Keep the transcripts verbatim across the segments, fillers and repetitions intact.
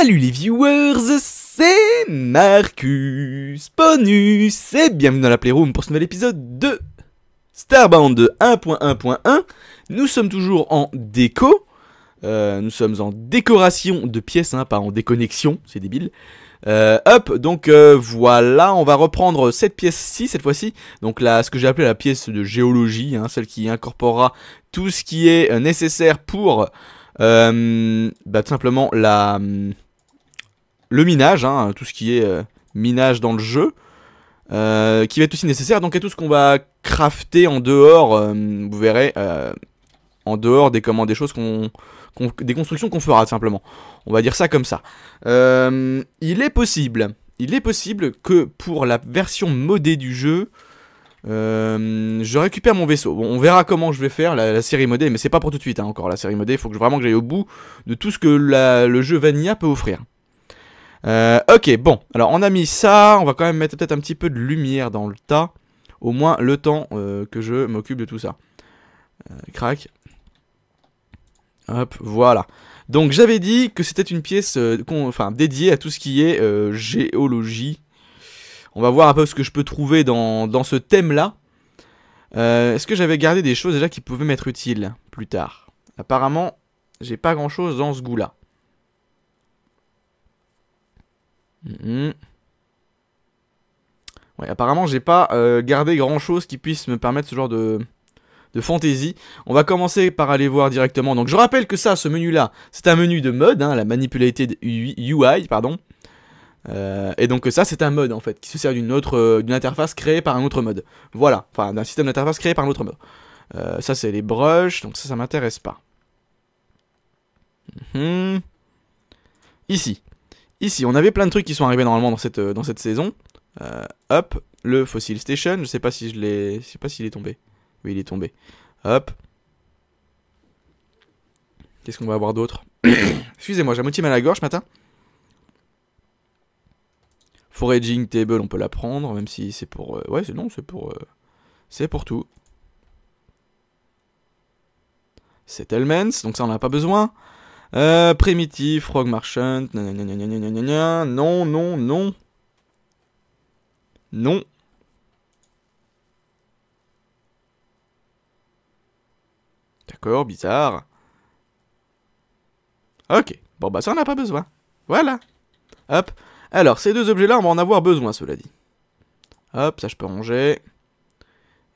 Salut les viewers, c'est Marcus Bonus et bienvenue dans la Playroom pour ce nouvel épisode de Starbound un point un point un. Nous sommes toujours en déco, euh, nous sommes en décoration de pièces, hein, pas en déconnexion, c'est débile. Euh, hop, donc euh, voilà, on va reprendre cette pièce-ci cette fois-ci, donc là, ce que j'ai appelé la pièce de géologie, hein, celle qui incorporera tout ce qui est nécessaire pour... Euh, bah, tout simplement la, le minage, hein, tout ce qui est euh, minage dans le jeu, euh, qui va être aussi nécessaire donc à tout ce qu'on va crafter en dehors, euh, vous verrez, euh, en dehors des, comment, des choses qu'on, qu'on, des constructions qu'on fera tout simplement. On va dire ça comme ça. Euh, il est possible, il est possible que pour la version modée du jeu, Euh, je récupère mon vaisseau. Bon, on verra comment je vais faire la, la série modée, mais c'est pas pour tout de suite, hein, encore la série modée. Il faut que, vraiment que j'aille au bout de tout ce que la, le jeu Vanilla peut offrir. euh, Ok, bon, alors on a mis ça. On va quand même mettre peut-être un petit peu de lumière dans le tas, au moins le temps euh, que je m'occupe de tout ça. euh, Crac. Hop, voilà. Donc j'avais dit que c'était une pièce euh, enfin, dédiée à tout ce qui est euh, géologie. On va voir un peu ce que je peux trouver dans, dans ce thème-là. Euh, Est-ce que j'avais gardé des choses déjà qui pouvaient m'être utiles plus tard? Apparemment, j'ai pas grand-chose dans ce goût-là. Mm-hmm. Ouais, apparemment, j'ai pas euh, gardé grand-chose qui puisse me permettre ce genre de... de fantaisie. On va commencer par aller voir directement. Donc, je rappelle que ça, ce menu-là, c'est un menu de mode, hein, la Manipulated U I, pardon. Euh, et donc ça c'est un mode en fait qui se sert d'une autre euh, d'une interface créée par un autre mode. Voilà, enfin d'un système d'interface créé par un autre mode. euh, Ça c'est les brushes, donc ça ça m'intéresse pas. mm-hmm. Ici Ici on avait plein de trucs qui sont arrivés normalement dans cette, euh, dans cette saison. euh, Hop, le Fossil Station, je sais pas si je l'ai... Je sais pas s'il est tombé. Oui il est tombé. Hop. Qu'est-ce qu'on va avoir d'autre? Excusez-moi, j'ai un moitié mal à la gorge ce matin. Foraging Table, on peut la prendre, même si c'est pour... Euh, ouais, c'est non, c'est pour... Euh, c'est pour tout. Settlements, donc ça on n'a pas besoin. Euh, Primitive, Frog Marchant, non, non, non. Non. D'accord, bizarre. Ok, bon bah ça on n'a pas besoin. Voilà. Hop. Alors, ces deux objets-là, on va en avoir besoin, cela dit. Hop, ça je peux ranger.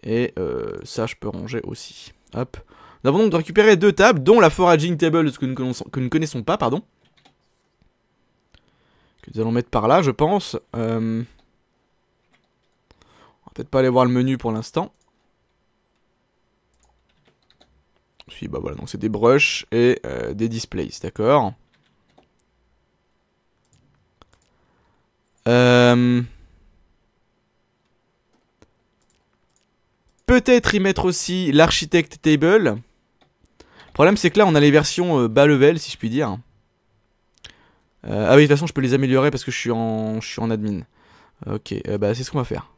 Et euh, ça je peux ranger aussi. Hop. Nous avons donc récupéré deux tables, dont la Foraging Table, ce que nous connaissons, que nous ne connaissons pas, pardon. Que nous allons mettre par là, je pense. Euh... On va peut-être pas aller voir le menu pour l'instant. Si, bah voilà, donc c'est des brushes et euh, des displays, d'accord. Euh... Peut-être y mettre aussi l'architecte table. Le problème c'est que là on a les versions euh, bas level si je puis dire. euh, Ah oui, de toute façon je peux les améliorer parce que je suis en, je suis en admin. Ok, euh, bah c'est ce qu'on va faire.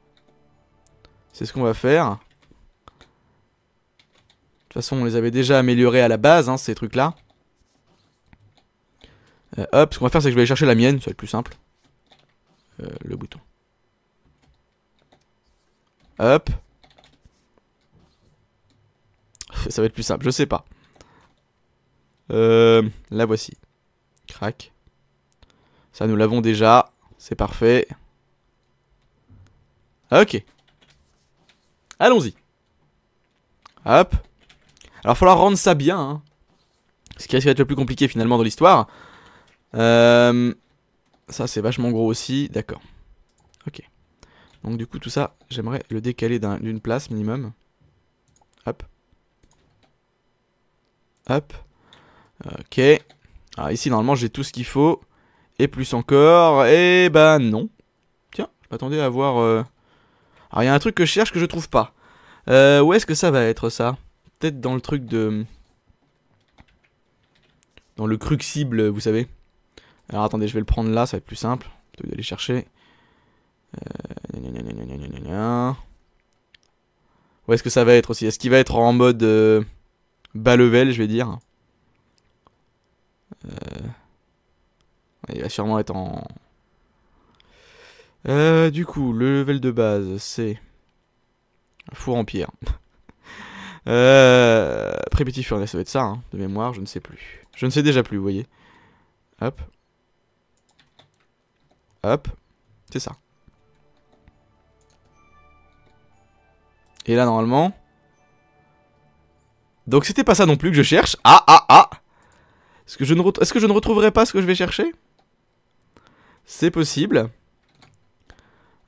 C'est ce qu'on va faire. De toute façon on les avait déjà améliorés à la base, hein, ces trucs là. euh, Hop, ce qu'on va faire c'est que je vais aller chercher la mienne, ça va être plus simple. Euh, le bouton. Hop. Ça va être plus simple, je sais pas. Euh, la voici. Crac. Ça nous l'avons déjà, c'est parfait. Ok. Allons-y. Hop. Alors il va falloir rendre ça bien, hein. Ce qui risque d'être le plus compliqué finalement dans l'histoire. Euh... Ça c'est vachement gros aussi, d'accord. Ok. Donc du coup tout ça, j'aimerais le décaler d'une place minimum. Hop. Hop. Ok. Alors ici normalement j'ai tout ce qu'il faut. Et plus encore, et ben non. Tiens, je m'attendais à avoir... Euh... Alors il y a un truc que je cherche que je trouve pas. euh, Où est-ce que ça va être ça? Peut-être dans le truc de... Dans le crucible, vous savez. Alors attendez, je vais le prendre là, ça va être plus simple plutôt que d'aller chercher. Euh... Où est-ce que ça va être aussi? Est-ce qu'il va être en mode euh, bas level, je vais dire. euh... Il va sûrement être en... Euh, du coup, le level de base, c'est... Four en pierre. euh... Primitive Furnace, ça va être ça, hein, de mémoire, je ne sais plus. Je ne sais déjà plus, vous voyez. Hop. Hop. C'est ça. Et là, normalement... Donc c'était pas ça non plus que je cherche. Ah, ah, ah. Est-ce que je ne, Est-ce que je ne retrouverai pas ce que je vais chercher? C'est possible.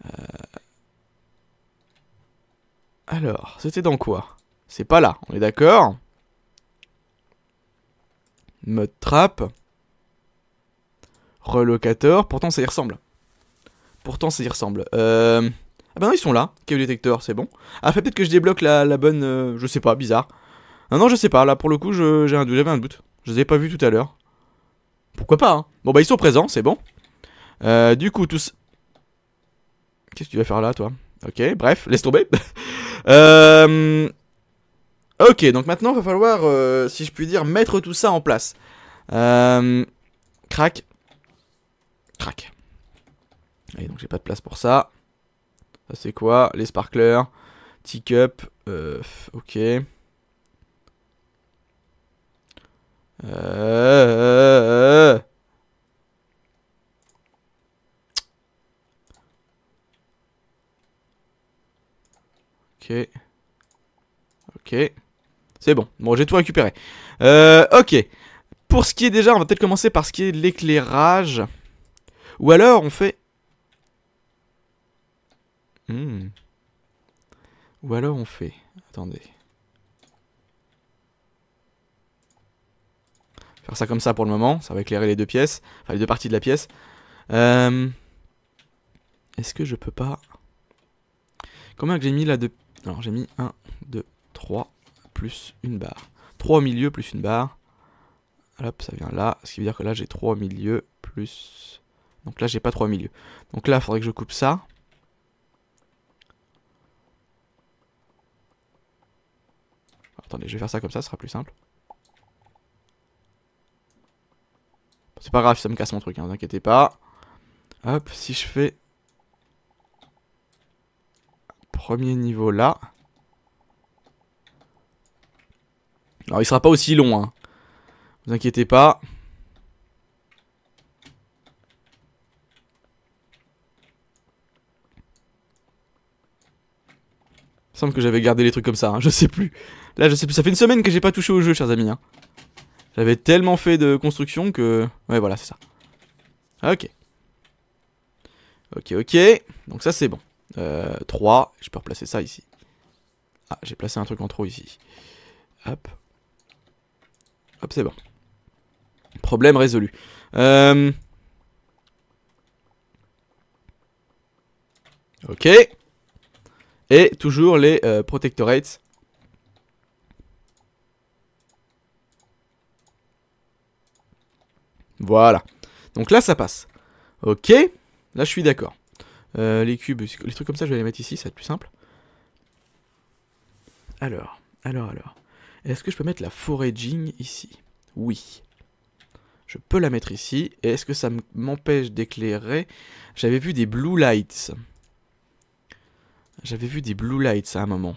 Euh... Alors, c'était dans quoi? C'est pas là, on est d'accord. Mode trap. Relocator, pourtant ça y ressemble. Pourtant ça y ressemble. Euh... Ah bah non, ils sont là, cave détecteur, c'est bon. Ah, peut-être que je débloque la, la bonne... Euh, je sais pas, bizarre. Non, non, je sais pas, là pour le coup, j'ai un doute, j'avais un doute. Je les ai pas vus tout à l'heure. Pourquoi pas, hein. Bon bah ils sont présents, c'est bon. Euh, du coup, tous... Qu'est-ce que tu vas faire là, toi? Ok, bref, laisse tomber. euh... Ok, donc maintenant, il va falloir, euh, si je puis dire, mettre tout ça en place. Euh... Crac. Crac. Allez, donc j'ai pas de place pour ça. Ça c'est quoi? Les sparklers. Teacup. Euh... Ok. Euh... Ok. Ok. C'est bon. Bon, j'ai tout récupéré. Euh, ok. Pour ce qui est déjà, on va peut-être commencer par ce qui est de l'éclairage. Ou alors, on fait... Hmm. Ou alors, on fait... Attendez. Faire ça comme ça pour le moment, ça va éclairer les deux pièces, enfin les deux parties de la pièce. Euh... Est-ce que je peux pas... Combien que j'ai mis là de... Alors j'ai mis un, deux, trois, plus une barre. trois au milieu plus une barre. Hop, ça vient là, ce qui veut dire que là j'ai trois au milieu plus... Donc là j'ai pas trois au milieu. Donc là il faudrait que je coupe ça. Alors, attendez, je vais faire ça comme ça, ce sera plus simple. C'est pas grave si ça me casse mon truc, hein, vous inquiétez pas. Hop, si je fais... Premier niveau là. Alors il sera pas aussi long, hein. Vous inquiétez pas. Il me semble que j'avais gardé les trucs comme ça, hein, je sais plus. Là je sais plus, ça fait une semaine que j'ai pas touché au jeu, chers amis, hein. J'avais tellement fait de construction que... Ouais, voilà, c'est ça. Ok. Ok, ok. Donc ça, c'est bon. Euh, trois. Je peux replacer ça ici. Ah, j'ai placé un truc en trop ici. Hop. Hop, c'est bon. Problème résolu. Euh... Ok. Et toujours les euh, protectorates. Voilà. Donc là, ça passe. Ok. Là, je suis d'accord. Euh, les cubes, les trucs comme ça, je vais les mettre ici. Ça va être plus simple. Alors, alors, alors. Est-ce que je peux mettre la foraging ici? Oui. Je peux la mettre ici. Et est-ce que ça m'empêche d'éclairer? J'avais vu des blue lights. J'avais vu des blue lights à un moment.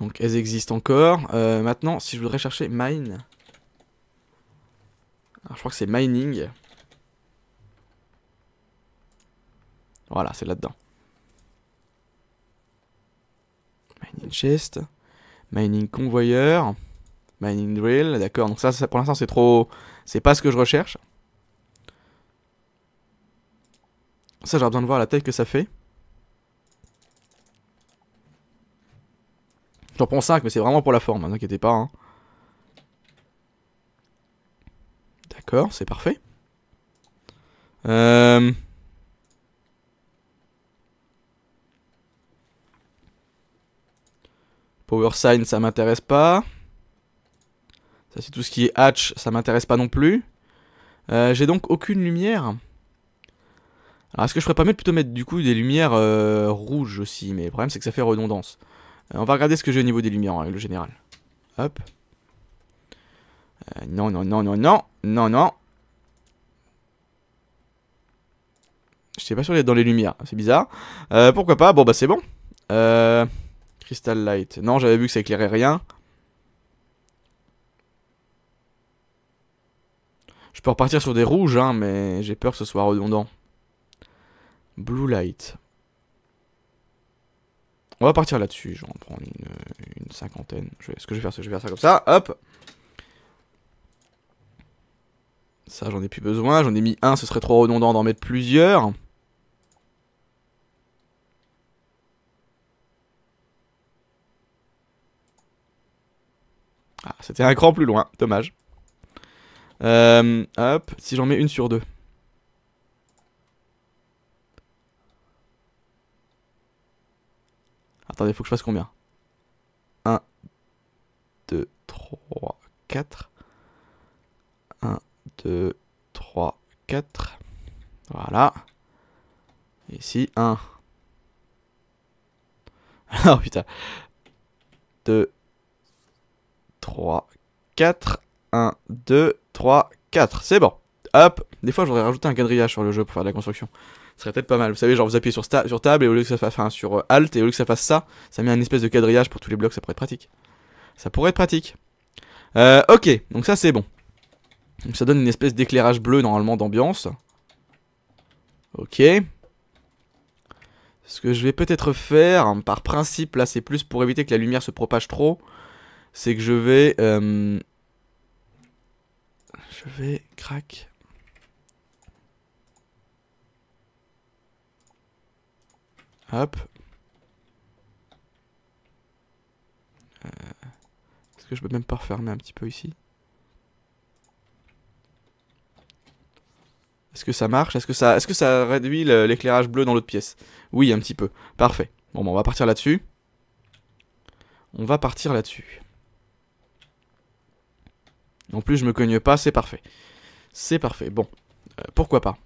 Donc elles existent encore. Euh, maintenant, si je voudrais chercher mine. Alors je crois que c'est mining. Voilà, c'est là-dedans. Mining chest. Mining convoyeur. Mining drill. D'accord, donc ça, ça pour l'instant c'est trop... C'est pas ce que je recherche. Ça j'aurais besoin de voir la taille que ça fait. J'en prends cinq, mais c'est vraiment pour la forme, n'inquiétez pas. Hein. D'accord, c'est parfait. Euh... Power Sign, ça m'intéresse pas. Ça, c'est tout ce qui est hatch, ça m'intéresse pas non plus. Euh, J'ai donc aucune lumière. Alors, est-ce que je pourrais pas mettre, plutôt mettre du coup des lumières euh, rouges aussi? Mais le problème, c'est que ça fait redondance. On va regarder ce que j'ai au niveau des lumières en règle générale. Hop. Euh, non, non, non, non, non. Non, non. Je sais pas sûr d'être dans les lumières. C'est bizarre. Euh, pourquoi pas? Bon, bah c'est bon. Euh, Crystal Light. Non, j'avais vu que ça éclairait rien. Je peux repartir sur des rouges, hein, mais j'ai peur que ce soit redondant. Blue Light. On va partir là-dessus. Je vais en prendre une, une cinquantaine. Je vais, ce que je vais faire, c'est que je vais faire ça comme ça. Hop. Ça, j'en ai plus besoin. J'en ai mis un. Ce serait trop redondant d'en mettre plusieurs. Ah, c'était un cran plus loin. Dommage. Euh, hop, si j'en mets une sur deux. Attendez, faut que je fasse combien? un, deux, trois, quatre. un, deux, trois, quatre. Voilà. Ici, un. Oh putain. deux, trois, quatre. un, deux, trois, quatre. C'est bon. Hop. Des fois, j'aurais rajouté un quadrillage sur le jeu pour faire de la construction. Ce serait peut-être pas mal. Vous savez, genre vous appuyez sur, sur table et au lieu que ça fasse, enfin, sur euh, Alt et au lieu que ça fasse ça, ça met un espèce de quadrillage pour tous les blocs. Ça pourrait être pratique. Ça pourrait être pratique. Euh, ok. Donc ça, c'est bon. Donc ça donne une espèce d'éclairage bleu normalement d'ambiance. Ok. Ce que je vais peut-être faire, hein, par principe, là, c'est plus pour éviter que la lumière se propage trop, c'est que je vais... Euh, je vais... Crac. Hop. Euh, Est-ce que je peux même pas refermer un petit peu ici? Est-ce que ça marche? Est-ce que ça, est-ce que ça réduit l'éclairage bleu dans l'autre pièce? Oui, un petit peu. Parfait. Bon, bah, on va partir là-dessus. On va partir là-dessus. En plus, je me cogne pas, c'est parfait. C'est parfait. Bon, euh, pourquoi pas?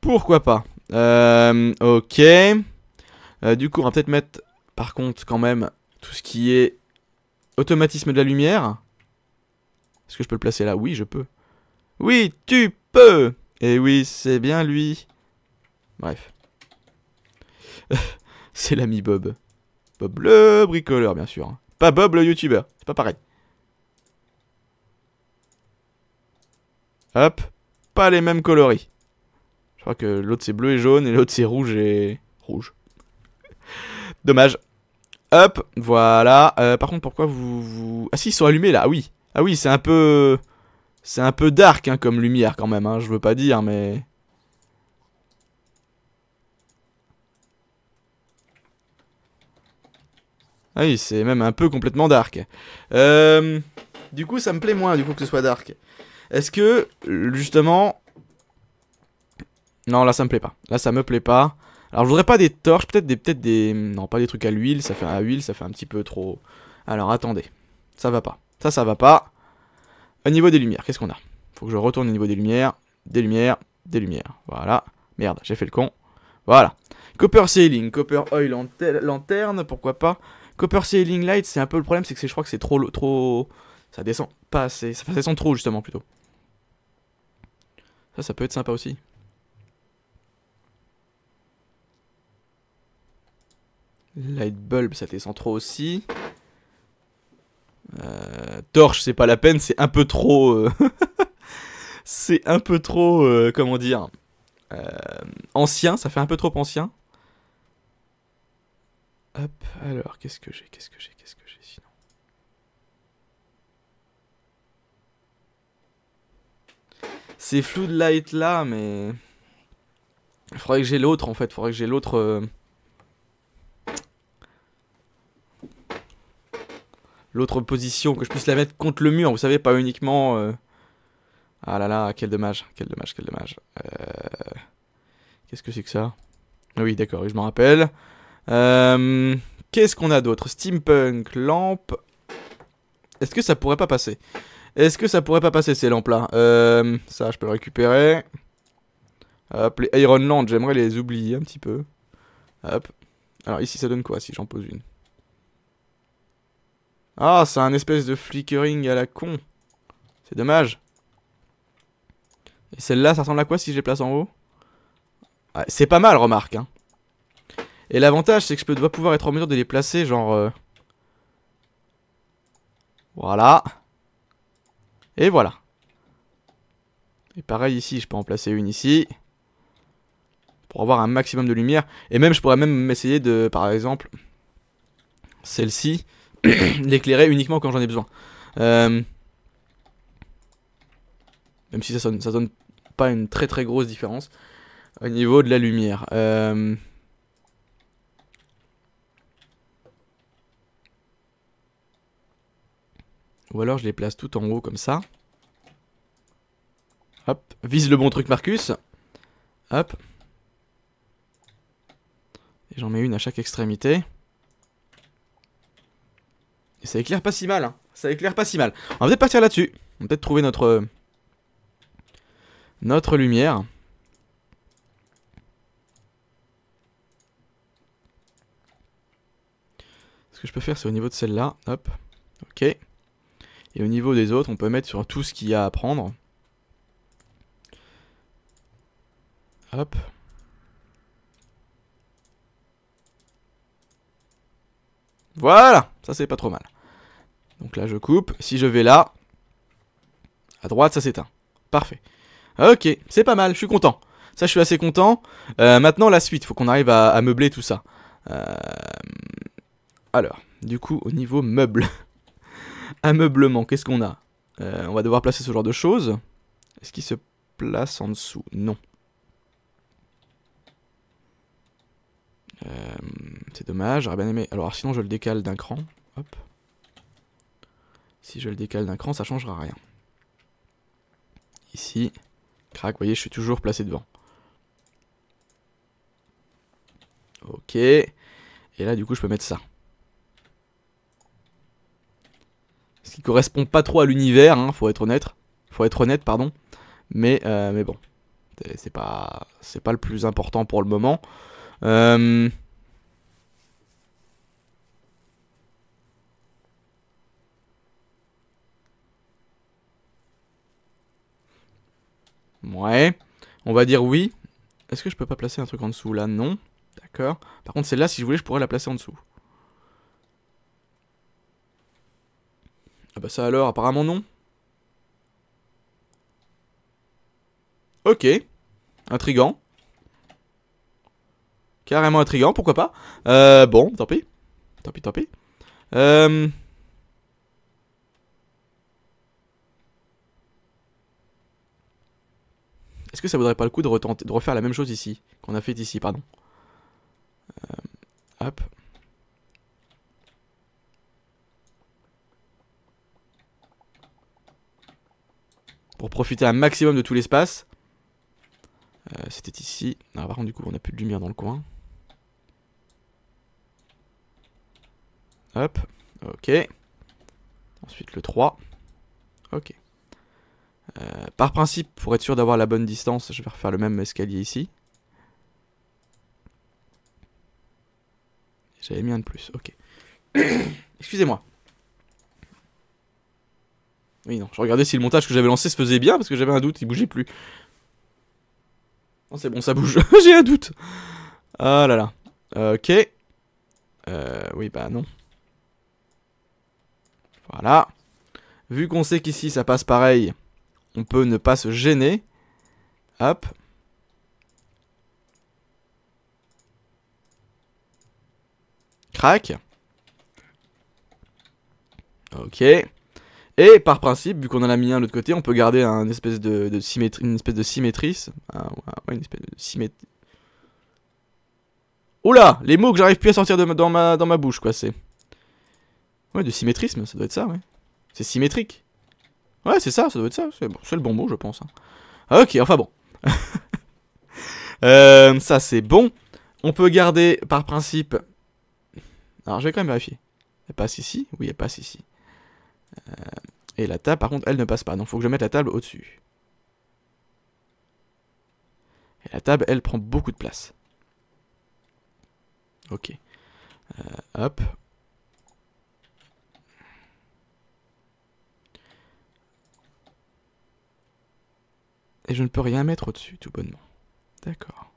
Pourquoi pas? Euh, ok. Euh, du coup, on va peut-être mettre, par contre, quand même, tout ce qui est automatisme de la lumière. Est-ce que je peux le placer là? Oui, je peux. Oui, tu peux! Et oui, c'est bien lui. Bref. C'est l'ami Bob. Bob le bricoleur, bien sûr. Pas Bob le youtubeur, c'est pas pareil. Hop, pas les mêmes coloris. Je crois que l'autre c'est bleu et jaune et l'autre c'est rouge et... rouge. Dommage. Hop, voilà. Euh, par contre, pourquoi vous... vous... Ah si, ils sont allumés là, ah oui. Ah oui, c'est un peu... C'est un peu dark hein, comme lumière quand même, hein. Je veux pas dire mais... Ah oui, c'est même un peu complètement dark. Euh... Du coup, ça me plaît moins du coup que ce soit dark. Est-ce que, justement... Non, là ça me plaît pas. Là ça me plaît pas. Alors je voudrais pas des torches, peut-être des... peut-être des... Non, pas des trucs à l'huile, ça fait à huile, ça fait un petit peu trop... Alors attendez, ça va pas. Ça, ça va pas. Au niveau des lumières, qu'est-ce qu'on a? Faut que je retourne au niveau des lumières. Des lumières, des lumières. Voilà. Merde, j'ai fait le con. Voilà. Copper ceiling, copper oil lanterne, pourquoi pas. Copper ceiling light, c'est un peu le problème, c'est que je crois que c'est trop... trop... Ça descend pas assez. Ça descend trop justement plutôt. Ça, ça peut être sympa aussi. Light bulb, ça descend trop aussi. Euh, torche, c'est pas la peine, c'est un peu trop... Euh c'est un peu trop... Euh, comment dire euh, ancien, ça fait un peu trop ancien. Hop, alors, qu'est-ce que j'ai, qu'est-ce que j'ai, qu'est-ce que j'ai sinon? C'est flou de light là, mais... Il faudrait que j'ai l'autre en fait, il faudrait que j'ai l'autre... Euh... L'autre position, que je puisse la mettre contre le mur, vous savez, pas uniquement... Euh... Ah là là, quel dommage, quel dommage, quel dommage. Euh... Qu'est-ce que c'est que ça? Ah oui, d'accord, je m'en rappelle. Euh... Qu'est-ce qu'on a d'autre? Steampunk, lampe... Est-ce que ça pourrait pas passer? Est-ce que ça pourrait pas passer ces lampes là? Euh, ça je peux le récupérer. Hop, les Iron Land, j'aimerais les oublier un petit peu. Hop. Alors ici ça donne quoi si j'en pose une? Ah, c'est un espèce de flickering à la con. C'est dommage. Et celle-là, ça ressemble à quoi si je les place en haut? Ah, c'est pas mal, remarque. Hein. Et l'avantage, c'est que je peux dois pouvoir être en mesure de les placer, genre... Euh... Voilà. Et voilà. Et pareil ici, je peux en placer une ici. Pour avoir un maximum de lumière. Et même, je pourrais même essayer de, par exemple... Celle-ci, l'éclairer uniquement quand j'en ai besoin. Euh... Même si ça sonne, ça donne pas une très très grosse différence au niveau de la lumière. Euh... Ou alors je les place tout en haut comme ça. Hop, vise le bon truc Marcus. Hop. Et j'en mets une à chaque extrémité. Et ça éclaire pas si mal, hein. Ça éclaire pas si mal. On va peut-être partir là-dessus. On va peut-être trouver notre... Notre lumière. Ce que je peux faire, c'est au niveau de celle-là. Hop. Ok. Et au niveau des autres, on peut mettre sur tout ce qu'il y a à prendre. Hop. Voilà. Ça, c'est pas trop mal. Donc là, je coupe. Si je vais là, à droite, ça s'éteint. Parfait. Ok, c'est pas mal, je suis content. Ça, je suis assez content. Euh, maintenant, la suite, faut qu'on arrive à, à meubler tout ça. Euh... Alors, du coup, au niveau meuble. Ameublement, qu'est-ce qu'on a? euh, On va devoir placer ce genre de choses. Est-ce qu'il se place en dessous? Non. Euh, c'est dommage, j'aurais bien aimé. Alors, sinon, je le décale d'un cran. Hop. Si je le décale d'un cran, ça changera rien. Ici. Crac, vous voyez, je suis toujours placé devant. Ok. Et là, du coup, je peux mettre ça. Ce qui correspond pas trop à l'univers, hein, faut être honnête. Faut être honnête, pardon. Mais, euh, mais bon. C'est pas, c'est pas le plus important pour le moment. Euh... Ouais, on va dire oui. Est-ce que je peux pas placer un truc en dessous là? Non. D'accord. Par contre, celle-là, si je voulais, je pourrais la placer en dessous. Ah bah ça alors, apparemment non. Ok. Intriguant. Carrément intriguant, pourquoi pas. Euh, bon, tant pis. Tant pis, tant pis. Euh... Est-ce que ça vaudrait pas le coup de, retenter, de refaire la même chose ici? Qu'on a fait ici, pardon. Euh, hop. Pour profiter un maximum de tout l'espace. Euh, C'était ici. Ah, par contre, du coup, on n'a plus de lumière dans le coin. Hop. Ok. Ensuite, le trois. Ok. Euh, par principe, pour être sûr d'avoir la bonne distance, je vais refaire le même escalier ici. J'avais mis un de plus, ok. Excusez-moi. Oui, non, je regardais si le montage que j'avais lancé se faisait bien, parce que j'avais un doute, il bougeait plus. Non, c'est bon, ça bouge. J'ai un doute. Ah là là. Euh, ok. Euh, oui, bah non. Voilà. Vu qu'on sait qu'ici, ça passe pareil... On peut ne pas se gêner. Hop. Crac. Ok. Et par principe, vu qu'on en a mis un de l'autre côté, on peut garder un espèce de, de symétrie, une espèce de symétrie. Ah, ouais, une espèce de symétrie. Oula, les mots que j'arrive plus à sortir de ma, dans, ma, dans ma bouche, quoi, c'est... Ouais, de symétrisme, ça doit être ça, ouais. C'est symétrique. Ouais, c'est ça, ça doit être ça, c'est bon, le bon mot, je pense. Hein. Ok, enfin bon. euh, ça, c'est bon. On peut garder, par principe... Alors, je vais quand même vérifier. Elle passe ici? Oui, elle passe ici. Euh, et la table, par contre, elle ne passe pas. Donc, il faut que je mette la table au-dessus. Et la table, elle prend beaucoup de place. Ok. Euh, hop. je ne peux rien mettre au-dessus, tout bonnement. D'accord.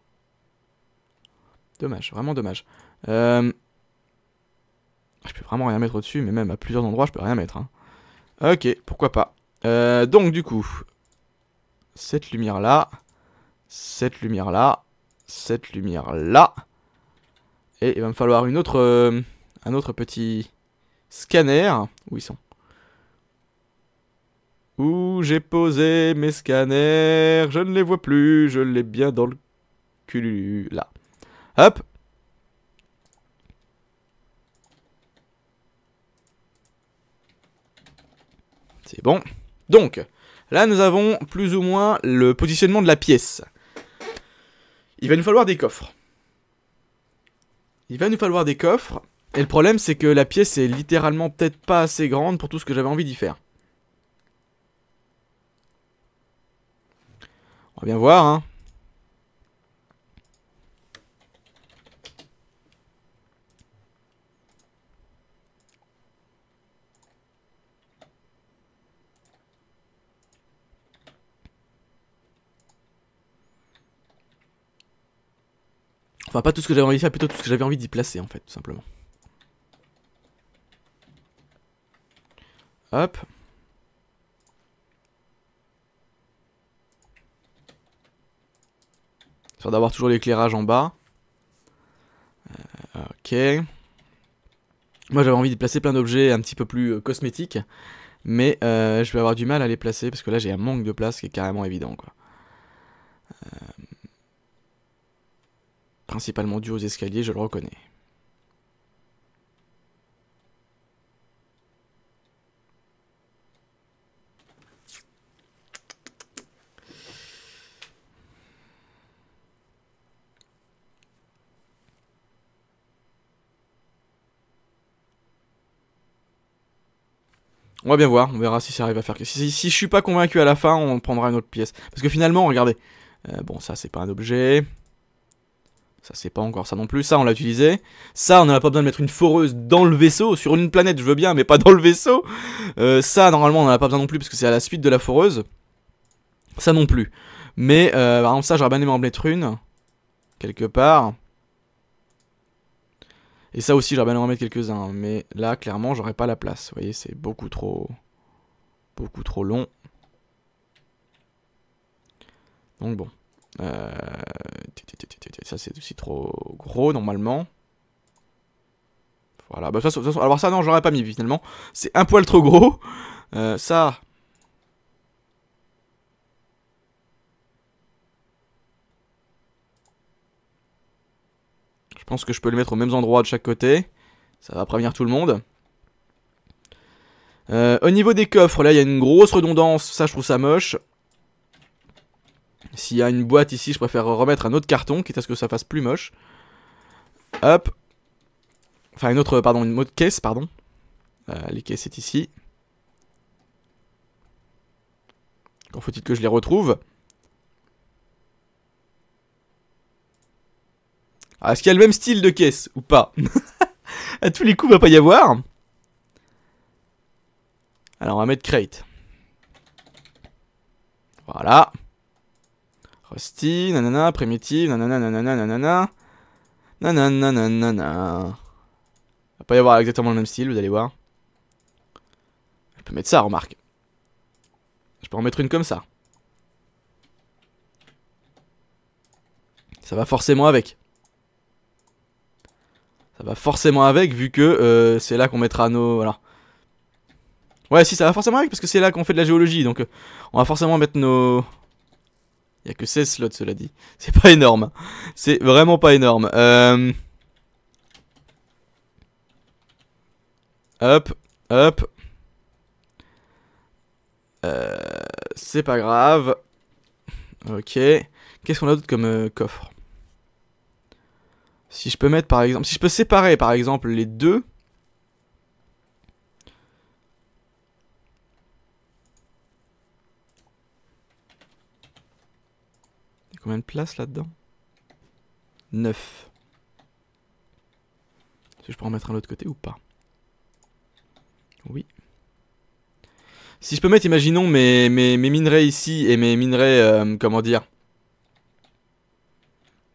Dommage, vraiment dommage. Euh... Je peux vraiment rien mettre au-dessus, mais même à plusieurs endroits, je peux rien mettre. Hein. Ok, pourquoi pas. Euh, donc, du coup, cette lumière-là, cette lumière-là, cette lumière-là. Et il va me falloir une autre, euh, un autre petit scanner. Où ils sont? Où j'ai posé mes scanners? Je ne les vois plus, je l'ai bien dans le cul. Là. Hop! C'est bon. Donc, là nous avons plus ou moins le positionnement de la pièce. Il va nous falloir des coffres. Il va nous falloir des coffres. Et le problème c'est que la pièce est littéralement peut-être pas assez grande pour tout ce que j'avais envie d'y faire. On va bien voir, hein. Enfin, pas tout ce que j'avais envie de faire, plutôt tout ce que j'avais envie d'y placer, en fait, tout simplement. Hop. Histoire d'avoir toujours l'éclairage en bas. Euh, ok. Moi, j'avais envie de placer plein d'objets un petit peu plus euh, cosmétiques. Mais euh, je vais avoir du mal à les placer, parce que là, j'ai un manque de place qui est carrément évident, quoi. Euh... Principalement dû aux escaliers, je le reconnais. On va bien voir, on verra si ça arrive à faire... Si, si je suis pas convaincu à la fin, on prendra une autre pièce. Parce que finalement, regardez. Euh, bon, ça, c'est pas un objet... Ça c'est pas encore ça non plus, ça on l'a utilisé. Ça on n'a pas besoin de mettre une foreuse dans le vaisseau. Sur une planète je veux bien mais pas dans le vaisseau. euh, Ça normalement on n'en a pas besoin non plus parce que c'est à la suite de la foreuse. Ça non plus. Mais euh, par exemple ça j'aurais bien aimé en mettre une quelque part. Et ça aussi j'aurais bien aimé en mettre quelques-uns. Mais là clairement j'aurais pas la place. Vous voyez c'est beaucoup trop Beaucoup trop long. Donc bon. Euh, ça c'est aussi trop gros normalement. Voilà, bah de toute façon, de toute façon alors ça non j'aurais pas mis finalement. C'est un poil trop gros. Euh, ça. Je pense que je peux le mettre aux mêmes endroits de chaque côté. Ça va prévenir tout le monde. Euh, au niveau des coffres, là il y a une grosse redondance. Ça je trouve ça moche. S'il y a une boîte ici, je préfère remettre un autre carton, quitte à ce que ça fasse plus moche. Hop. Enfin, une autre, pardon, une autre caisse, pardon. Euh, les caisses, c'est ici. Encore faut-il que je les retrouve. Ah, est-ce qu'il y a le même style de caisse ou pas? À tous les coups, il va pas y avoir. Alors, on va mettre crate. Voilà. Rusty, nanana, primitive, nanana, nanana, nanana, nanana, nanana. Va pas y avoir exactement le même style, vous allez voir. Je peux mettre ça, remarque. Je peux en mettre une comme ça. Ça va forcément avec. Ça va forcément avec, vu que euh, c'est là qu'on mettra nos... Voilà. Ouais, si, ça va forcément avec, parce que c'est là qu'on fait de la géologie, donc euh, on va forcément mettre nos... Il n'y a que seize slots, cela dit. C'est pas énorme. C'est vraiment pas énorme. Euh... Hop, hop. Euh... C'est pas grave. Ok. Qu'est-ce qu'on a d'autre comme euh, coffre? Si je peux mettre par exemple... Si je peux séparer par exemple les deux... Combien de place là-dedans? Neuf. Est-ce que je peux en mettre un de l'autre côté ou pas? Oui. Si je peux mettre, imaginons, mes, mes, mes minerais ici et mes minerais, euh, comment dire,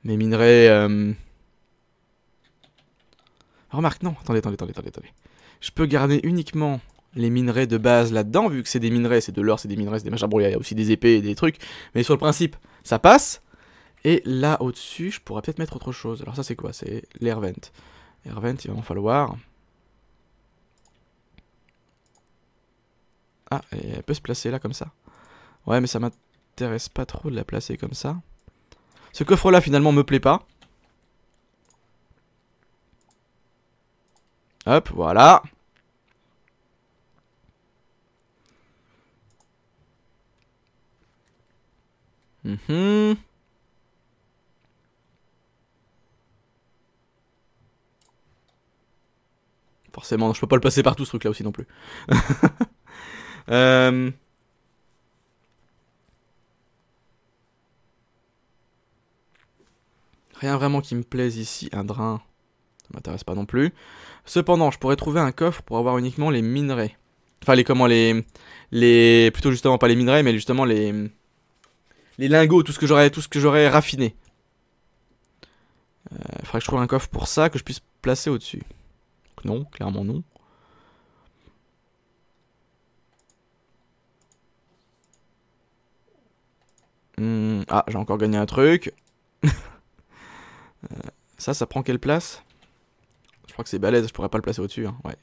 mes minerais... Euh... Remarque, non, attendez, attendez, attendez, attendez. Je peux garder uniquement les minerais de base là-dedans, vu que c'est des minerais, c'est de l'or, c'est des minerais, c'est des machins. Bon, il y a aussi des épées et des trucs, mais sur le principe, ça passe. Et là, au-dessus, je pourrais peut-être mettre autre chose. Alors ça, c'est quoi? C'est l'Hervent. Hervent, il va en falloir... Ah, et elle peut se placer là comme ça. Ouais, mais ça m'intéresse pas trop de la placer comme ça. Ce coffre là finalement me plaît pas. Hop, voilà. Mmh. Forcément, je peux pas le placer partout ce truc là aussi non plus. Euh... Rien vraiment qui me plaise ici. Un drain, ça m'intéresse pas non plus. Cependant, je pourrais trouver un coffre pour avoir uniquement les minerais. Enfin les comment les les plutôt justement pas les minerais, mais justement les les lingots, tout ce que j'aurais tout ce que j'aurais raffiné. Euh, faudrait que je trouve un coffre pour ça que je puisse placer au-dessus. Non, clairement non. Mmh, ah, j'ai encore gagné un truc. euh, ça, ça prend quelle place? Je crois que c'est balèze, je pourrais pas le placer au-dessus. Hein. Ouais.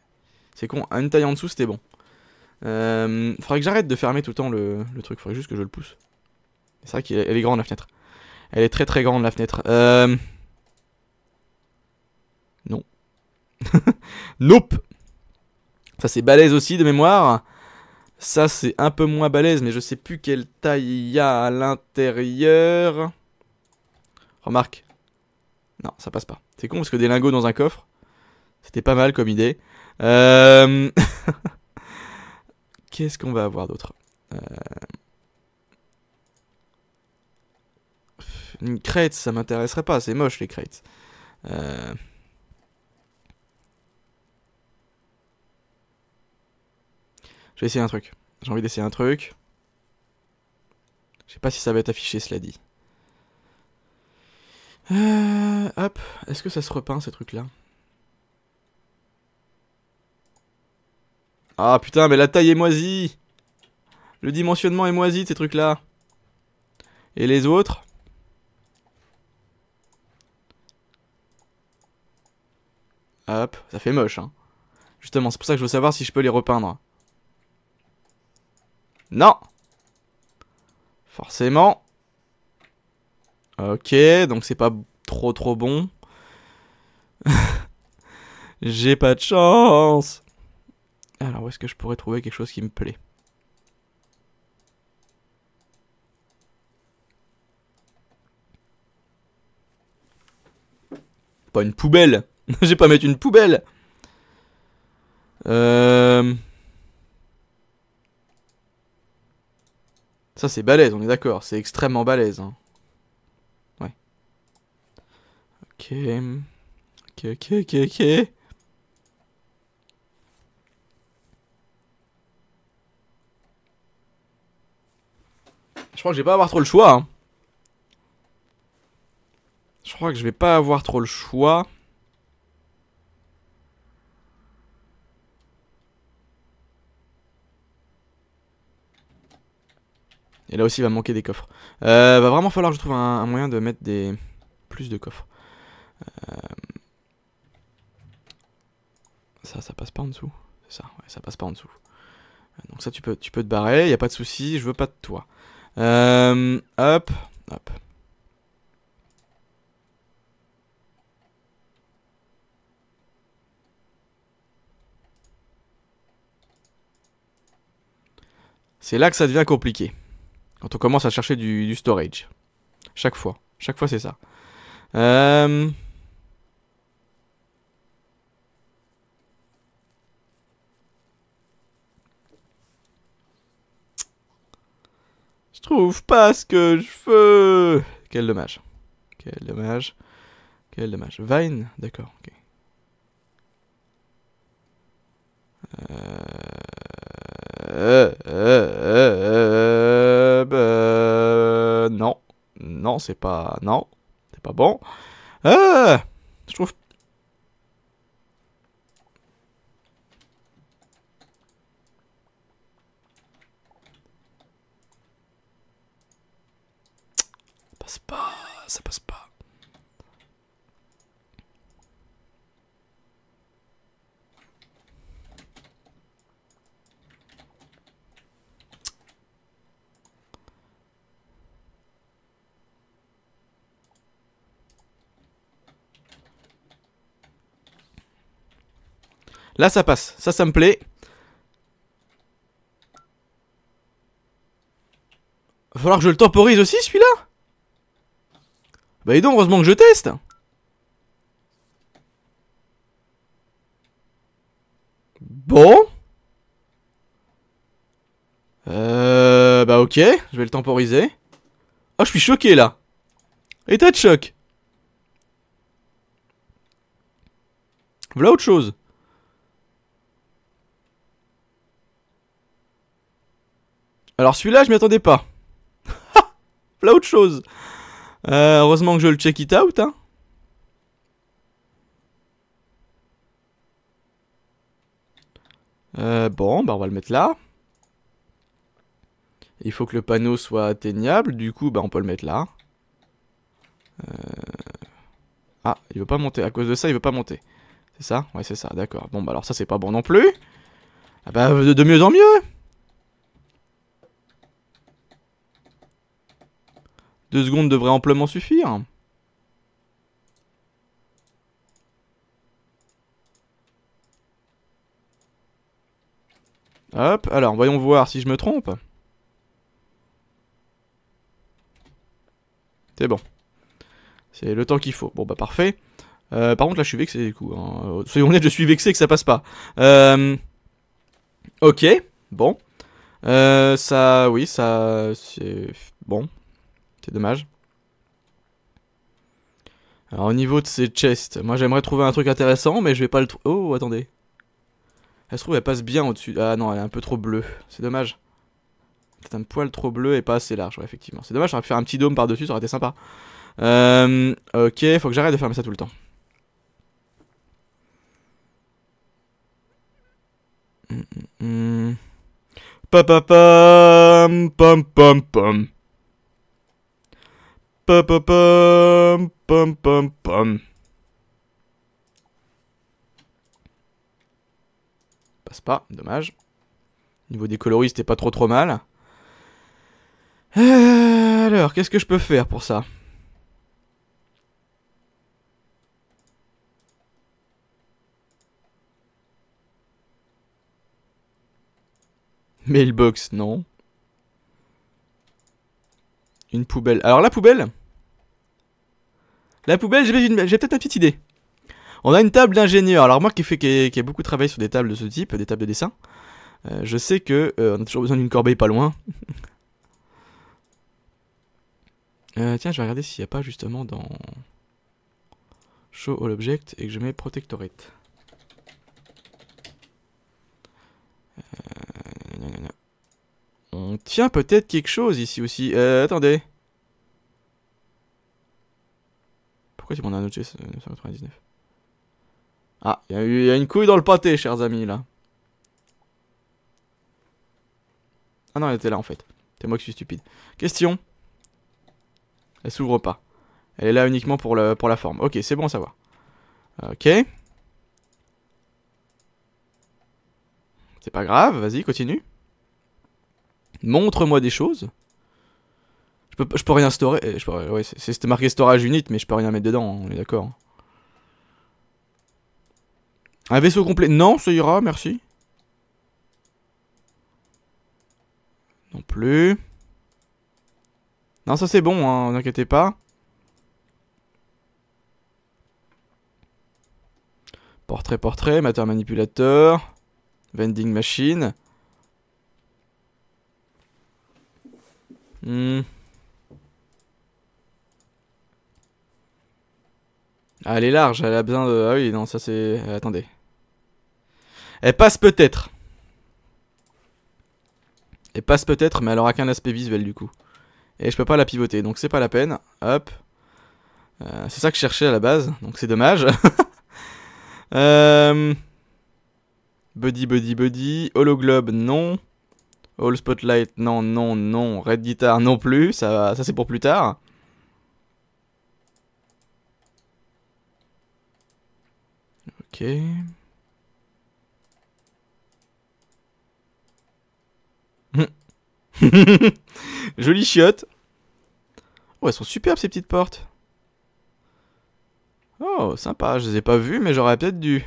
C'est con, à une taille en dessous, c'était bon. Euh, faudrait que j'arrête de fermer tout le temps le, le truc, faudrait juste que je le pousse. C'est vrai qu'elle est grande la fenêtre. Elle est très très grande la fenêtre. Euh... Non. Nope. Ça, c'est balèze aussi de mémoire. Ça c'est un peu moins balèze, mais je sais plus quelle taille il y a à l'intérieur. Remarque. Non, ça passe pas. C'est con parce que des lingots dans un coffre, c'était pas mal comme idée. Euh... Qu'est-ce qu'on va avoir d'autre? euh... Une crête, ça m'intéresserait pas, c'est moche les crêtes. Euh... Je vais essayer un truc. J'ai envie d'essayer un truc. Je sais pas si ça va être affiché, cela dit. Euh, hop. Est-ce que ça se repeint, ces trucs-là? Ah putain, mais la taille est moisie. Le dimensionnement est moisi de ces trucs-là. Et les autres? Hop, ça fait moche, hein. Justement, c'est pour ça que je veux savoir si je peux les repeindre. Non! Forcément. Ok, donc c'est pas trop trop bon. J'ai pas de chance. Alors où est-ce que je pourrais trouver quelque chose qui me plaît? Pas une poubelle. J'ai pas mettre une poubelle. Euh... Ça c'est balèze, on est d'accord, c'est extrêmement balèze. Hein. Ouais. Ok. Ok, ok, ok, ok. Je crois que je vais pas avoir trop le choix. Hein. Je crois que je vais pas avoir trop le choix. Et là aussi il va manquer des coffres. Euh, va vraiment falloir que je trouve un, un moyen de mettre des plus de coffres. Euh... Ça, ça passe pas en dessous. C'est ça, ouais, ça passe pas en dessous. Donc ça tu peux, tu peux te barrer, y a pas de souci, je veux pas de toi. Euh... Hop, hop. C'est là que ça devient compliqué. Quand on commence à chercher du, du storage. Chaque fois. Chaque fois c'est ça. Euh... Je trouve pas ce que je veux. Quel dommage. Quel dommage. Quel dommage. Vine, d'accord. Ok. Euh, euh, euh, euh, non. Non, c'est pas... Non. C'est pas bon. Euh, je trouve... Ça passe pas. Ça passe pas. Là ça passe, ça ça me plaît. Va falloir que je le temporise aussi celui-là. Bah et donc heureusement que je teste. Bon. Euh... Bah ok, je vais le temporiser. Oh je suis choqué là. État de choc. Voilà autre chose. Alors celui-là je m'y attendais pas. Là autre chose. euh, Heureusement que je le check it out hein. euh, Bon bah on va le mettre là. Il faut que le panneau soit atteignable. Du coup bah on peut le mettre là. euh... Ah il veut pas monter. À cause de ça il veut pas monter. C'est ça? Ouais c'est ça d'accord. Bon bah alors ça c'est pas bon non plus. Ah bah de, de mieux en mieux. Deux secondes devraient amplement suffire. Hop, alors voyons voir si je me trompe. C'est bon. C'est le temps qu'il faut. Bon bah parfait. Euh, par contre là je suis vexé du coup. Hein. Soyons honnêtes, je suis vexé que ça passe pas. Euh... Ok, bon. Euh, ça, oui, ça... c'est... Bon. C'est dommage. Alors au niveau de ces chests, moi j'aimerais trouver un truc intéressant mais je vais pas le trouver. Oh attendez. Elle se trouve elle passe bien au-dessus. Ah non elle est un peu trop bleue. C'est dommage. C'est un poil trop bleu et pas assez large ouais, effectivement. C'est dommage j'aurais pu faire un petit dôme par-dessus ça aurait été sympa. Euh, ok faut que j'arrête de fermer ça tout le temps. Mm-mm. Pa pa pam pam pam pam. Pum pum pum pum pum. Passe pas, dommage. Au niveau des coloris, c'était pas trop trop mal. Euh, alors, qu'est-ce que je peux faire pour ça? Mailbox, non. Une poubelle. Alors la poubelle. La poubelle, j'ai peut-être une petite idée. On a une table d'ingénieur. Alors moi qui ai qui qui beaucoup travaillé sur des tables de ce type, des tables de dessin, euh, je sais que euh, on a toujours besoin d'une corbeille pas loin. euh, tiens, je vais regarder s'il n'y a pas justement dans Show All Object et que je mets Protectorate. Euh, non, non, non. On tient peut-être quelque chose ici aussi. Euh, attendez. Pourquoi tu m'en as un autre geste neuf cent quatre-vingt-dix-neuf? Ah, il y, y a une couille dans le pâté, chers amis, là. Ah non, elle était là, en fait. C'est moi qui suis stupide. Question. Elle s'ouvre pas. Elle est là uniquement pour, le, pour la forme. Ok, c'est bon à savoir. Ok. C'est pas grave, vas-y, continue. Montre-moi des choses. Je peux, je peux rien storer. Ouais, c'est marqué storage unit, mais je peux rien mettre dedans, on est d'accord. Un vaisseau complet. Non, ça ira, merci. Non plus. Non, ça c'est bon, hein, vous inquiétez pas. Portrait, portrait, amateur manipulateur. Vending machine. Hmm. Ah, elle est large, elle a besoin de... Ah oui, non, ça c'est... Attendez. Elle passe peut-être. Et passe peut-être, mais elle aura qu'un aspect visuel du coup. Et je peux pas la pivoter, donc c'est pas la peine. Hop. Euh, c'est ça que je cherchais à la base, donc c'est dommage. euh... Buddy, buddy, buddy. Hologlobe, non. All Spotlight, non, non, non. Red Guitar, non plus. Ça, ça c'est pour plus tard. Ok. Jolie chiotte. Oh, elles sont superbes ces petites portes. Oh, sympa. Je les ai pas vues, mais j'aurais peut-être dû.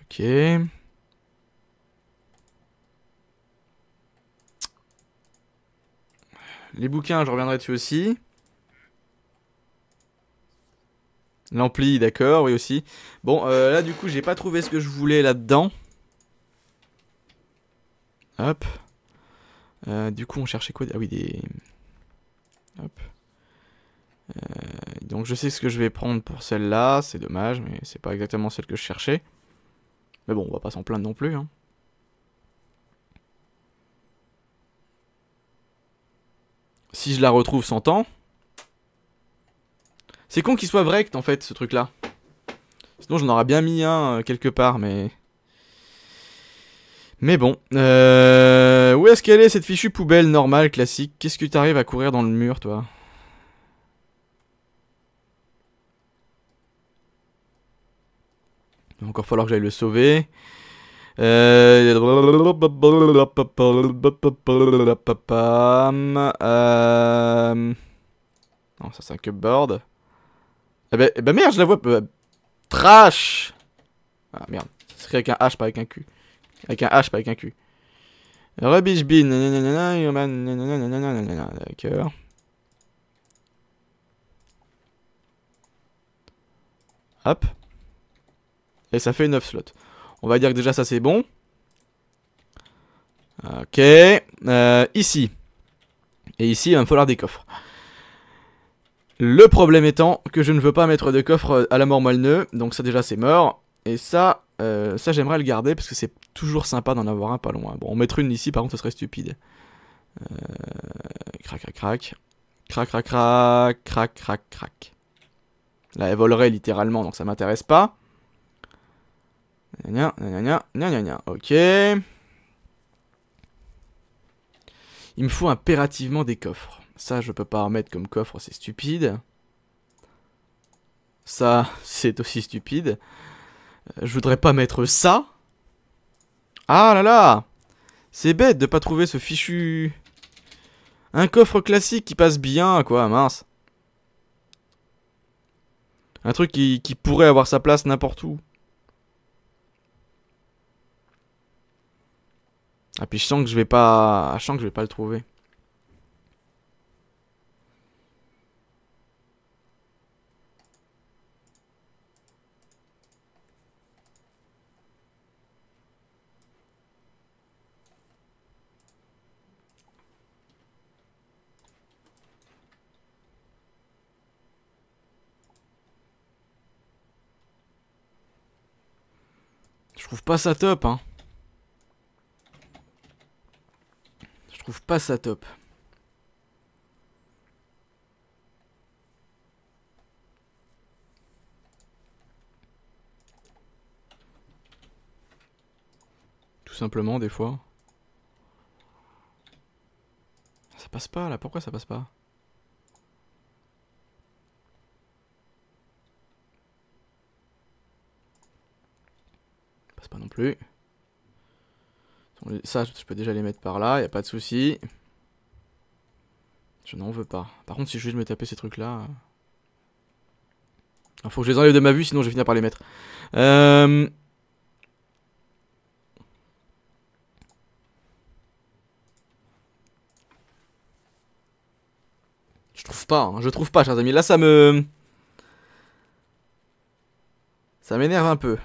Ok. Les bouquins, je reviendrai dessus aussi. L'ampli, d'accord, oui aussi. Bon, euh, là du coup, j'ai pas trouvé ce que je voulais là-dedans. Hop. Euh, du coup, on cherchait quoi? Ah oui, des... Hop. Euh, donc je sais ce que je vais prendre pour celle-là. C'est dommage, mais c'est pas exactement celle que je cherchais. Mais bon, on va pas s'en plaindre non plus, hein. Si je la retrouve sans temps. C'est con qu'il soit break en fait ce truc là. Sinon j'en aurais bien mis un euh, quelque part, mais... Mais bon. Euh... Où est-ce qu'elle est cette fichue poubelle normale, classique? Qu'est-ce que t'arrives à courir dans le mur toi? Il va encore falloir que j'aille le sauver. Euh... Euh... Non, ça c'est un cupboard. Eh ben, eh ben merde, je la vois. Euh, trash. Ah merde, c'est avec un H, pas avec un Q. Avec un H, pas avec un Q. Rubbish bin. D'accord. Hop. Et ça fait neuf slots. On va dire que déjà ça c'est bon. Ok. Euh, ici. Et ici, il va me falloir des coffres. Le problème étant que je ne veux pas mettre de coffre à la mort moelle-nœud, donc ça déjà c'est mort. Et ça, euh, ça j'aimerais le garder parce que c'est toujours sympa d'en avoir un pas loin. Bon, on mettre une ici par contre ce serait stupide. Euh, crac crac crac. Crac crac crac. Crac crac crac. Là elle volerait littéralement donc ça m'intéresse pas. Gna gna gna gna gna. Ok. Il me faut impérativement des coffres. Ça, je peux pas remettre comme coffre, c'est stupide. Ça, c'est aussi stupide. Je voudrais pas mettre ça. Ah là là! C'est bête de pas trouver ce fichu... Un coffre classique qui passe bien, quoi, mince. Un truc qui, qui pourrait avoir sa place n'importe où. Ah, puis je sens que je vais pas... Je sens que je vais pas le trouver. Je trouve pas ça top, hein. Je trouve pas ça top. Tout simplement, des fois. Ça passe pas, là. Pourquoi ça passe pas? Pas non plus. Ça, je peux déjà les mettre par là, y a pas de souci. Je n'en veux pas. Par contre, si je vais me taper ces trucs-là, il faut que je les enlève de ma vue, sinon je vais finir par les mettre. Euh... Je trouve pas. Hein. Je trouve pas, chers amis. Là, ça me, ça m'énerve un peu.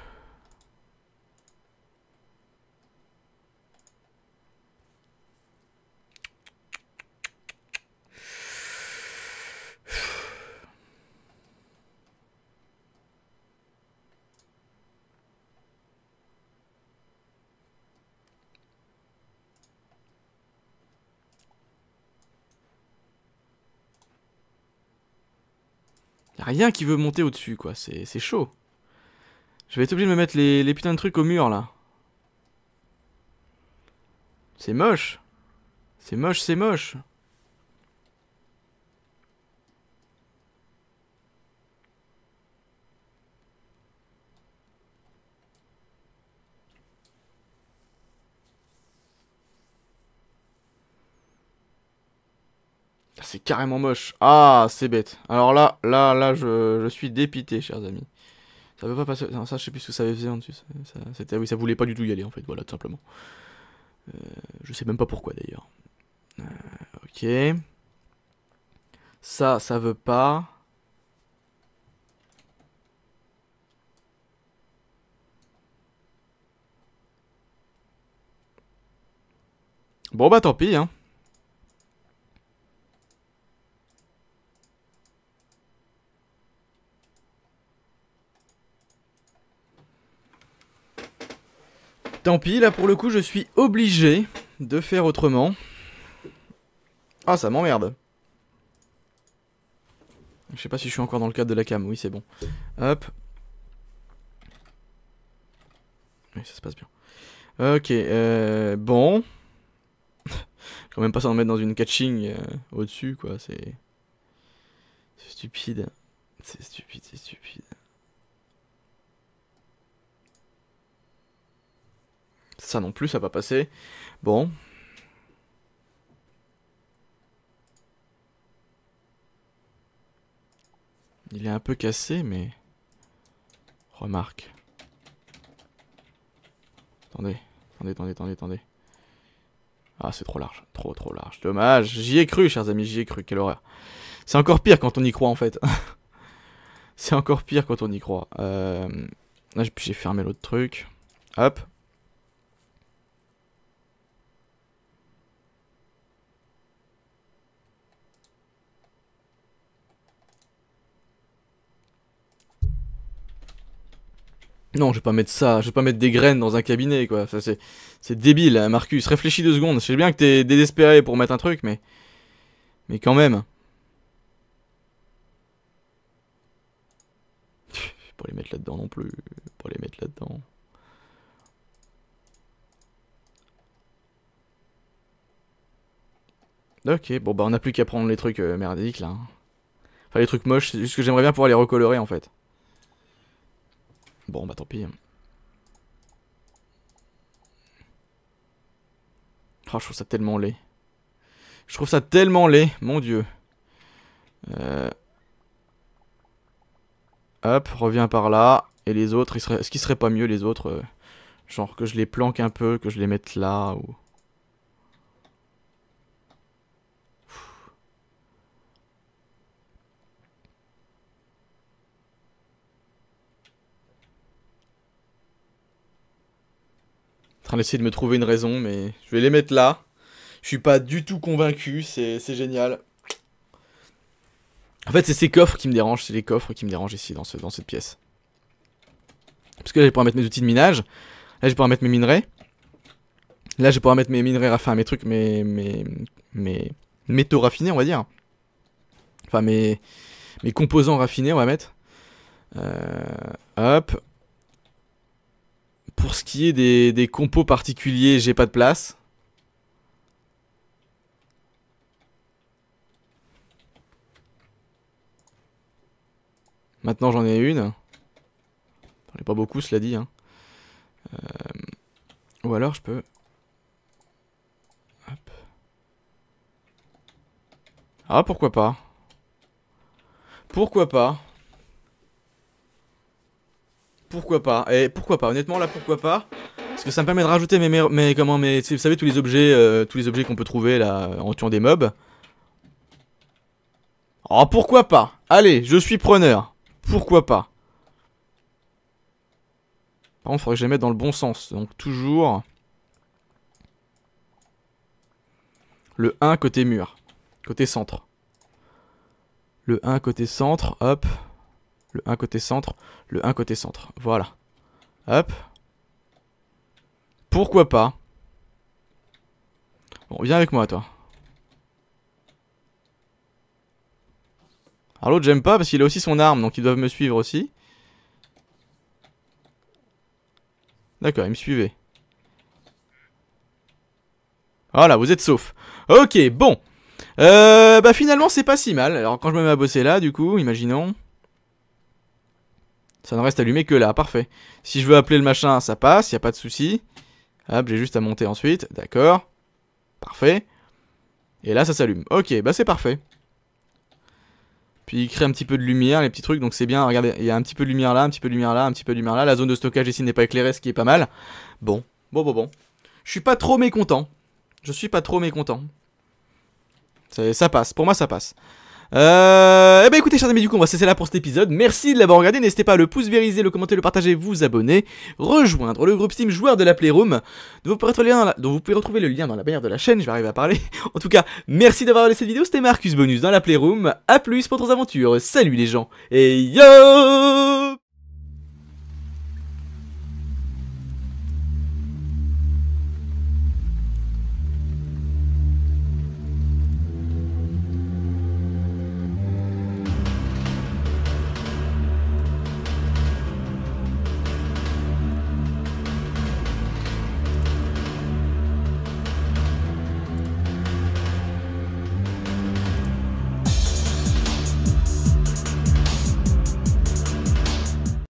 Y'a rien qui veut monter au-dessus, quoi. C'est chaud. Je vais être obligé de me mettre les, les putains de trucs au mur, là. C'est moche. C'est moche, c'est moche. C'est carrément moche. Ah, c'est bête. Alors là, là, là, je, je suis dépité, chers amis. Ça peut pas passer... Non, ça, je sais plus ce que ça faisait en dessus. Ça, ça, oui, ça voulait pas du tout y aller, en fait. Voilà, tout simplement. Euh, je sais même pas pourquoi, d'ailleurs. Euh, ok. Ça, ça veut pas. Bon, bah, tant pis, hein. Tant pis, là pour le coup je suis obligé de faire autrement. Ah, ça m'emmerde. Je sais pas si je suis encore dans le cadre de la cam, oui c'est bon. Hop. Oui, ça se passe bien. Ok, euh, bon. Quand même pas s'en mettre dans une catching euh, au-dessus quoi, c'est... C'est stupide. C'est stupide, c'est stupide. Ça non plus, ça va passer. Bon. Il est un peu cassé, mais... Remarque. Attendez, attendez, attendez, attendez, attendez. Ah, c'est trop large, trop, trop large. Dommage, j'y ai cru, chers amis, j'y ai cru, quelle horreur. C'est encore pire quand on y croit, en fait. C'est encore pire quand on y croit. Euh... Là, j'ai fermé l'autre truc. Hop. Non, je vais pas mettre ça, je vais pas mettre des graines dans un cabinet, quoi. Ça, c'est c'est débile, hein, Marcus. Réfléchis deux secondes. Je sais bien que t'es désespéré pour mettre un truc, mais... Mais quand même. Pff, pas les mettre là-dedans non plus. Pas les mettre là-dedans. Ok, bon bah on n'a plus qu'à prendre les trucs euh, merdiques, là. Hein. Enfin, les trucs moches, c'est juste que j'aimerais bien pouvoir les recolorer, en fait. Bon bah tant pis. Oh, je trouve ça tellement laid. Je trouve ça tellement laid, mon dieu. Euh... Hop, reviens par là. Et les autres, seraient... est-ce qu'il serait pas mieux les autres euh... Genre que je les planque un peu, que je les mette là ou... En train d'essayer de me trouver une raison, mais je vais les mettre là. Je suis pas du tout convaincu, c'est génial. En fait, c'est ces coffres qui me dérangent, c'est les coffres qui me dérangent ici dans, ce, dans cette pièce. Parce que là, je vais pouvoir mettre mes outils de minage. Là, je vais pouvoir mettre mes minerais. Là, je vais pouvoir mettre mes minerais, enfin mes trucs, mes, mes, mes métaux raffinés, on va dire. Enfin, mes, mes composants raffinés, on va mettre. Euh, hop. Pour ce qui est des, des compos particuliers, j'ai pas de place. Maintenant j'en ai une. J'en ai pas beaucoup, cela dit. Hein. Euh... Ou alors je peux... Hop. Ah pourquoi pas. Pourquoi pas. Pourquoi pas, et pourquoi pas, honnêtement là pourquoi pas. Parce que ça me permet de rajouter mes, mes, mes comment, mes, vous savez tous les objets, euh, tous les objets qu'on peut trouver là en tuant des mobs. Oh pourquoi pas, allez je suis preneur, pourquoi pas. Par contre faudrait que je les mette dans le bon sens, donc toujours le un côté mur, côté centre. Le un côté centre, hop. Le un côté centre, le un côté centre, voilà. Hop. Pourquoi pas. Bon, viens avec moi, toi. Alors l'autre j'aime pas parce qu'il a aussi son arme, donc ils doivent me suivre aussi. D'accord, ils me suivaient. Voilà, vous êtes sauf. Ok, bon. Euh, bah finalement c'est pas si mal. Alors quand je me mets à bosser là, du coup, imaginons. Ça ne reste allumé que là, parfait. Si je veux appeler le machin, ça passe, y a pas de souci. Hop, j'ai juste à monter ensuite, d'accord. Parfait. Et là ça s'allume. Ok, bah c'est parfait. Puis il crée un petit peu de lumière, les petits trucs, donc c'est bien. Regardez, il y a un petit peu de lumière là, un petit peu de lumière là, un petit peu de lumière là. La zone de stockage ici n'est pas éclairée, ce qui est pas mal. Bon, bon, bon, bon. Je suis pas trop mécontent. Je suis pas trop mécontent. Ça, ça passe, pour moi ça passe. Euh, et bah écoutez, chers amis, du coup on va cesser là pour cet épisode. Merci de l'avoir regardé, n'hésitez pas à le pouce vériser, le commenter, le partager, vous abonner, rejoindre le groupe Steam joueur de la Playroom dont vous pouvez retrouver le lien dans la, dont vous pouvez retrouver le lien dans la bannière de la chaîne, je vais arriver à parler. En tout cas, merci d'avoir regardé cette vidéo, c'était Marcus Bonus dans la Playroom, à plus pour d'autres aventures, salut les gens, et yo.